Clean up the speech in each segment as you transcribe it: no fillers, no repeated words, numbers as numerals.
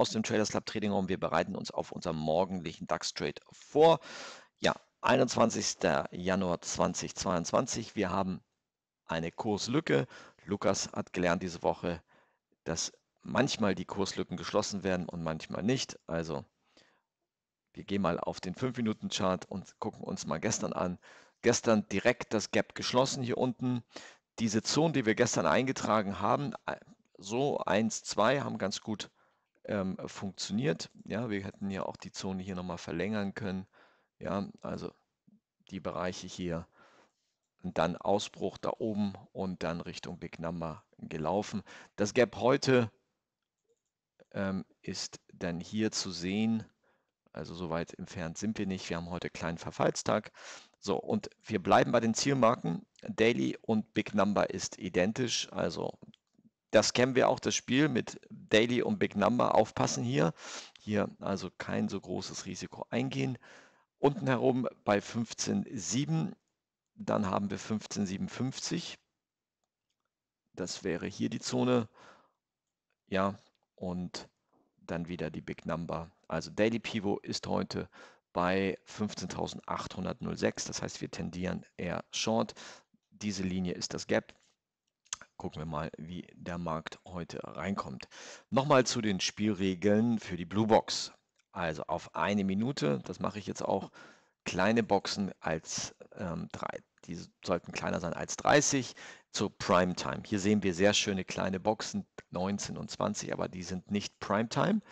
aus dem Traders Club Trading Raum. Wir bereiten uns auf unseren morgendlichen DAX Trade vor. Ja, 21. Januar 2022. Wir haben eine Kurslücke. Lukas hat gelernt diese Woche, dass manchmal die Kurslücken geschlossen werden und manchmal nicht. Also wir gehen mal auf den 5-Minuten-Chart und gucken uns mal gestern an. Gestern direkt das Gap geschlossen hier unten. Diese Zone, die wir gestern eingetragen haben, so 1, 2, haben ganz gut funktioniert. Ja, wir hätten ja auch die Zone hier nochmal verlängern können. Ja, also die Bereiche hier. Und dann Ausbruch da oben und dann Richtung Big Number gelaufen. Das Gap heute ist dann hier zu sehen. Also so weit entfernt sind wir nicht. Wir haben heute kleinen Verfallstag. So, und wir bleiben bei den Zielmarken. Daily und Big Number ist identisch. Also das kennen wir auch, das Spiel mit Daily und Big Number. Aufpassen hier. Hier also kein so großes Risiko eingehen. Unten herum bei 15,7. Dann haben wir 15,57. Das wäre hier die Zone. Ja, und dann wieder die Big Number. Also Daily Pivot ist heute bei 15.806. Das heißt, wir tendieren eher Short. Diese Linie ist das Gap. Gucken wir mal, wie der Markt heute reinkommt. Nochmal zu den Spielregeln für die Blue Box. Also auf eine Minute, das mache ich jetzt auch, kleine Boxen als 3. Die sollten kleiner sein als 30 zur Primetime. Hier sehen wir sehr schöne kleine Boxen, 19 und 20, aber die sind nicht Primetime.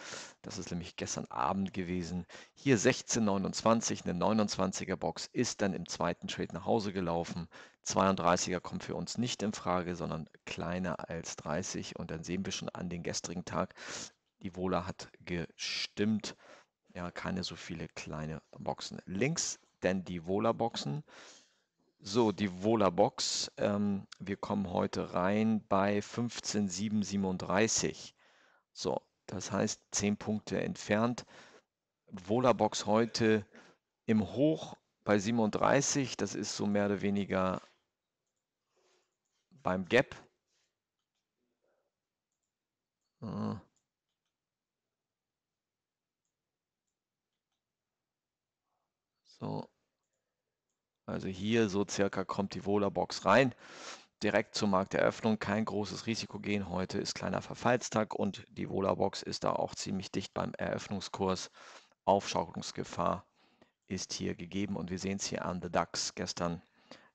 Das ist nämlich gestern Abend gewesen. Hier 16, 29, eine 29er Box ist dann im zweiten Trade nach Hause gelaufen. 32er kommt für uns nicht in Frage, sondern kleiner als 30. Und dann sehen wir schon an den gestrigen Tag, die Vola hat gestimmt. Ja, keine so viele kleine Boxen. Links denn die Vola-Boxen. So, die Vola-Box, wir kommen heute rein bei 15,737. So, das heißt 10 Punkte entfernt. Vola-Box heute im Hoch bei 37, das ist so mehr oder weniger beim Gap. So. Also hier so circa kommt die Vola-Box rein. Direkt zur Markteröffnung, kein großes Risiko gehen. Heute ist kleiner Verfallstag und die Vola-Box ist da auch ziemlich dicht beim Eröffnungskurs. Aufschaukelungsgefahr ist hier gegeben und wir sehen es hier an The DAX. Gestern,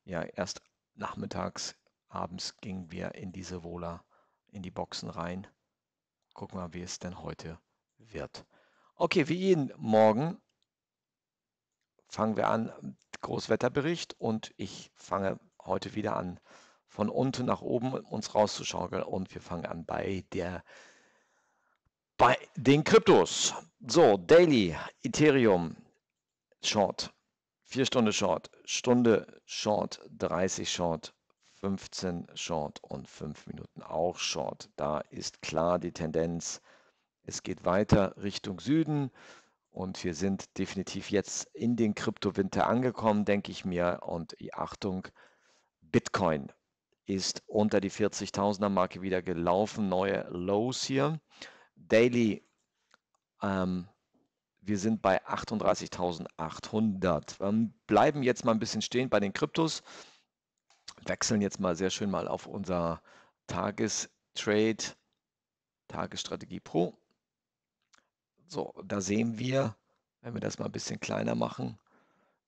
ja erst nachmittags, abends gingen wir in diese Vola, in die Boxen rein. Gucken wir mal, wie es denn heute wird. Okay, wie jeden Morgen fangen wir an. Großwetterbericht und ich fange heute wieder an, von unten nach oben uns rauszuschaukeln und wir fangen an bei den Kryptos. So, Daily, Ethereum, Short, 4 Stunden Short, Stunde Short, 30 Short, 15 Short und 5 Minuten auch Short. Da ist klar die Tendenz, es geht weiter Richtung Süden. Und wir sind definitiv jetzt in den Kryptowinter angekommen, denke ich mir. Und Achtung, Bitcoin ist unter die 40.000er-Marke wieder gelaufen. Neue Lows hier. Daily, wir sind bei 38.800. Wir bleiben jetzt mal ein bisschen stehen bei den Kryptos. Wechseln jetzt mal sehr schön mal auf unser Tagestrade, Tagesstrategie Pro. So, da sehen wir, wenn wir das mal ein bisschen kleiner machen,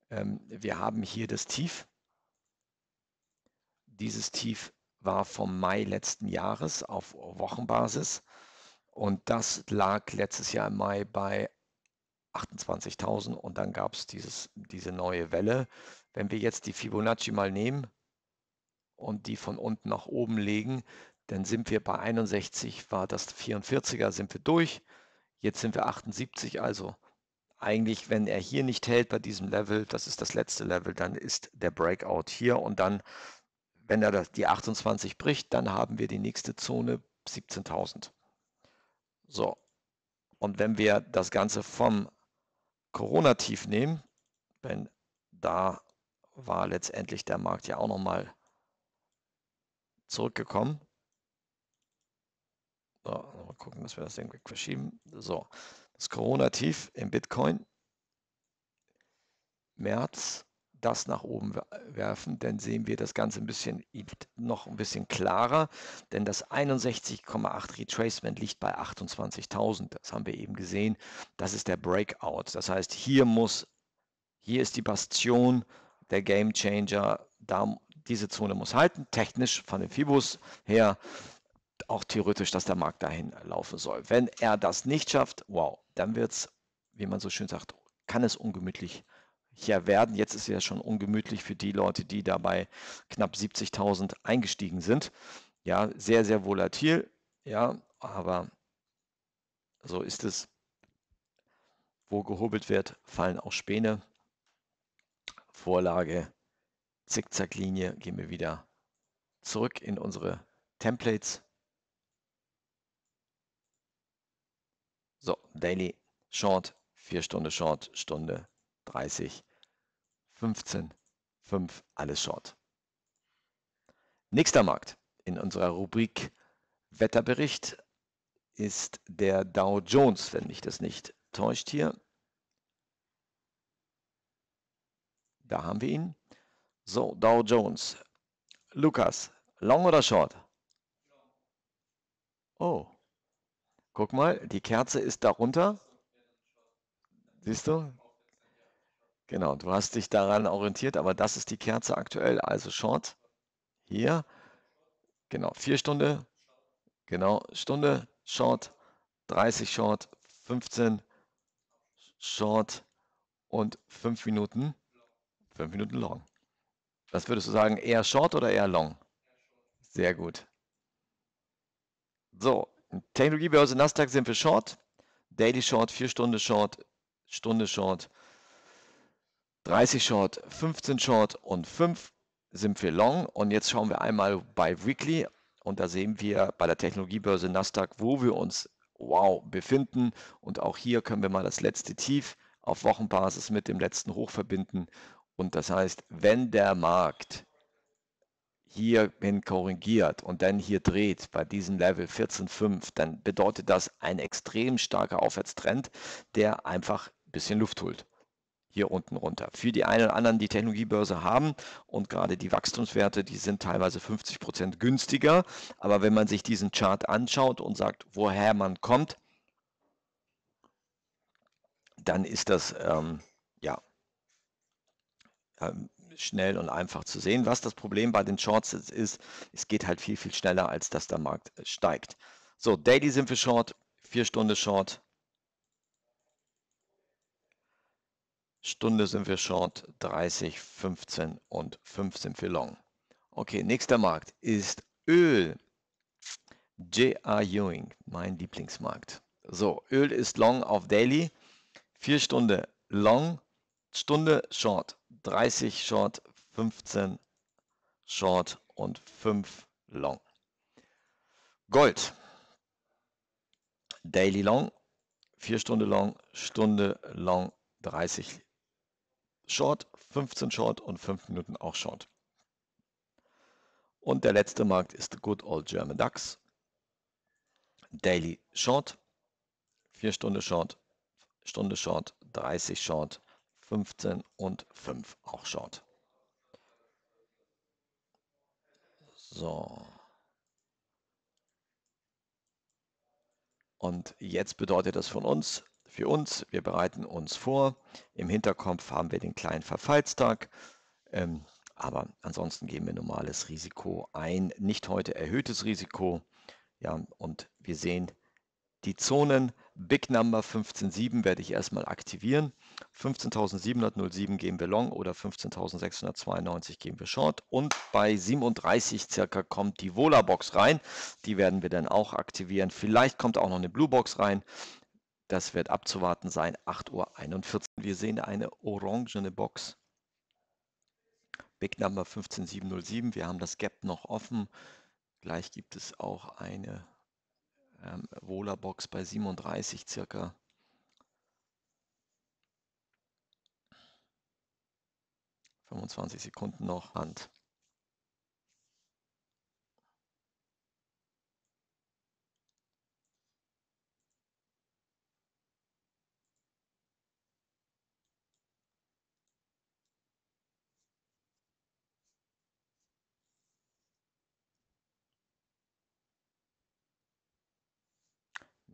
wir haben hier das Tief. Dieses Tief war vom Mai letzten Jahres auf Wochenbasis und das lag letztes Jahr im Mai bei 28.000 und dann gab es diese neue Welle. Wenn wir jetzt die Fibonacci mal nehmen und die von unten nach oben legen, dann sind wir bei 61, war das 44er, sind wir durch. Jetzt sind wir 78, also eigentlich, wenn er hier nicht hält bei diesem Level, das ist das letzte Level, dann ist der Breakout hier und dann, wenn er die 28 bricht, dann haben wir die nächste Zone 17.000. So, und wenn wir das Ganze vom Corona-Tief nehmen, wenn da war letztendlich der Markt ja auch nochmal zurückgekommen. So, Mal gucken, dass wir das irgendwie verschieben. So, das Corona-Tief im Bitcoin. März, das nach oben werfen, dann sehen wir das Ganze ein bisschen noch ein bisschen klarer, denn das 61,8 Retracement liegt bei 28.000. Das haben wir eben gesehen. Das ist der Breakout. Das heißt, hier ist die Bastion, der Game Changer. Diese Zone muss halten, technisch von den Fibos her, auch theoretisch, dass der Markt dahin laufen soll. Wenn er das nicht schafft, wow, dann wird es, wie man so schön sagt, kann es ungemütlich werden. Jetzt ist ja schon ungemütlich für die Leute, die dabei knapp 70.000 eingestiegen sind. Ja, sehr, sehr volatil. Ja, aber so ist es. Wo gehobelt wird, fallen auch Späne. Vorlage, Zickzacklinie. Gehen wir wieder zurück in unsere Templates. So, Daily Short, 4 Stunden Short, Stunde 30, 15, 5, alles Short. Nächster Markt in unserer Rubrik Wetterbericht ist der Dow Jones, wenn mich das nicht täuscht hier. Da haben wir ihn. So, Dow Jones. Lukas, long oder short? Oh, guck mal, die Kerze ist darunter. Siehst du? Genau, du hast dich daran orientiert, aber das ist die Kerze aktuell, also Short. Hier, genau, 4 Stunden, genau, Stunde, Short, 30 Short, 15 Short und 5 Minuten Long. Was würdest du sagen, eher Short oder eher Long? Sehr gut. So, Technologiebörse NASDAQ sind wir Short, Daily Short, 4 Stunden Short, Stunde Short, 30 Short, 15 Short und 5 sind wir Long. Und jetzt schauen wir einmal bei Weekly und da sehen wir bei der Technologiebörse NASDAQ, wo wir uns befinden. Und auch hier können wir mal das letzte Tief auf Wochenbasis mit dem letzten Hoch verbinden. Und das heißt, wenn der Markt hierhin korrigiert und dann hier dreht bei diesem Level 14,5, dann bedeutet das ein extrem starker Aufwärtstrend, der einfach ein bisschen Luft holt. Hier unten runter. Für die einen oder anderen, die Technologiebörse haben und gerade die Wachstumswerte, die sind teilweise 50% günstiger. Aber wenn man sich diesen Chart anschaut und sagt, woher man kommt, dann ist das schnell und einfach zu sehen. Was das Problem bei den Shorts ist, es geht halt viel, viel schneller, als dass der Markt steigt. So, Daily sind wir Short, 4 Stunden Short. Stunde sind wir Short, 30, 15 und 5 sind wir Long. Okay, nächster Markt ist Öl. J.R. Ewing, mein Lieblingsmarkt. So, Öl ist Long auf Daily. 4 Stunden Long, Stunde Short, 30 Short, 15 Short und 5 Long. Gold. Daily Long, 4 Stunden Long, Stunde Long, 30 Short, 15 Short und 5 Minuten auch Short. Und der letzte Markt ist Good Old German DAX. Daily Short, 4 Stunden Short, Stunde Short, 30 Short, 15 und 5 auch Short. So. Und jetzt bedeutet das für uns, wir bereiten uns vor. Im Hinterkopf haben wir den kleinen Verfallstag, aber ansonsten gehen wir normales Risiko ein, nicht heute erhöhtes Risiko. Ja, und wir sehen die Zonen. Big Number 15,7 werde ich erstmal aktivieren. 15.707 gehen wir Long oder 15.692 gehen wir Short. Und bei 37 circa kommt die Vola-Box rein. Die werden wir dann auch aktivieren. Vielleicht kommt auch noch eine Blue-Box rein. Das wird abzuwarten sein, 8:41 Uhr. Wir sehen eine orangene Box. Big Number 15707. Wir haben das Gap noch offen. Gleich gibt es auch eine Vola-Box bei 37 circa. Circa 25 Sekunden noch Hand.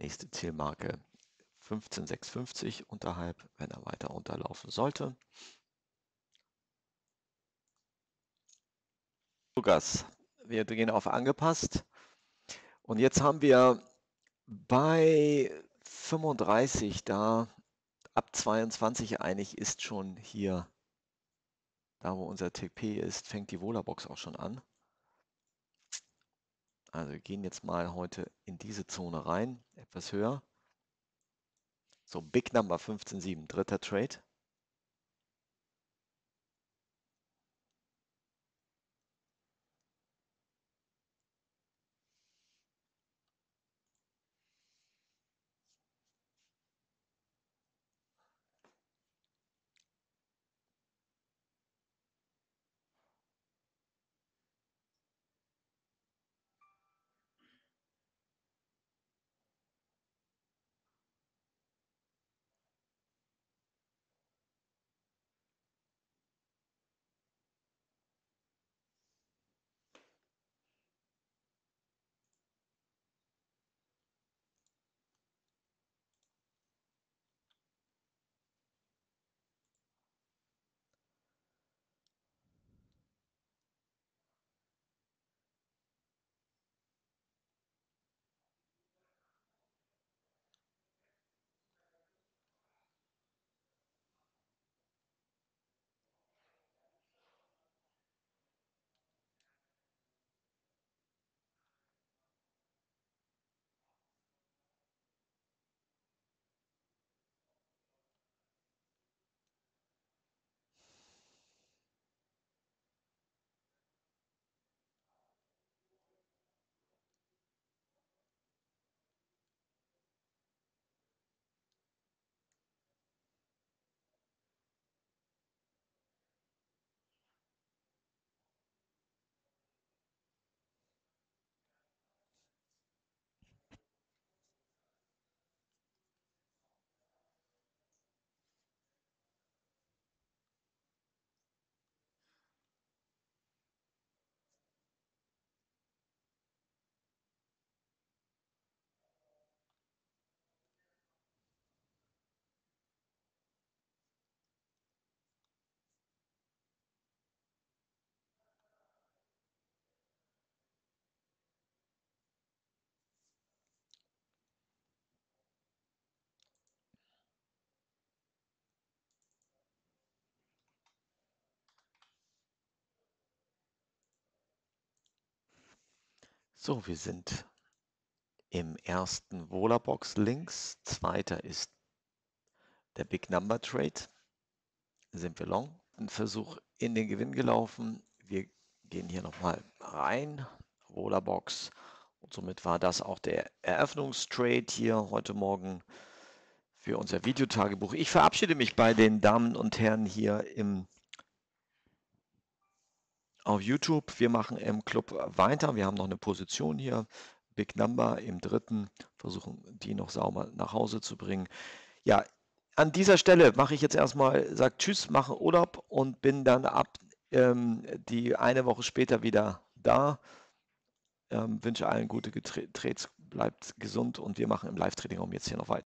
Nächste Zielmarke 15,650 unterhalb, wenn er weiter unterlaufen sollte. Lukas, wir gehen auf angepasst. Und jetzt haben wir bei 35 da, ab 22 eigentlich ist schon hier, da wo unser TP ist, fängt die Vola-Box auch schon an. Also wir gehen jetzt mal heute in diese Zone rein, etwas höher. So, Big Number 15,7, dritter Trade. So, wir sind im ersten Vola-Box links, zweiter ist der Big Number Trade, sind wir long, ein Versuch in den Gewinn gelaufen, wir gehen hier nochmal rein, Vola-Box, und somit war das auch der Eröffnungstrade hier heute Morgen für unser Videotagebuch. Ich verabschiede mich bei den Damen und Herren hier auf YouTube. Wir machen im Club weiter. Wir haben noch eine Position hier, Big Number im dritten, versuchen die noch sauber nach Hause zu bringen. Ja, an dieser Stelle mache ich jetzt erstmal, sage Tschüss, mache Urlaub und bin dann ab die eine Woche später wieder da. Wünsche allen gute Trades, bleibt gesund und wir machen im Live-Trading-Raum jetzt hier noch weiter.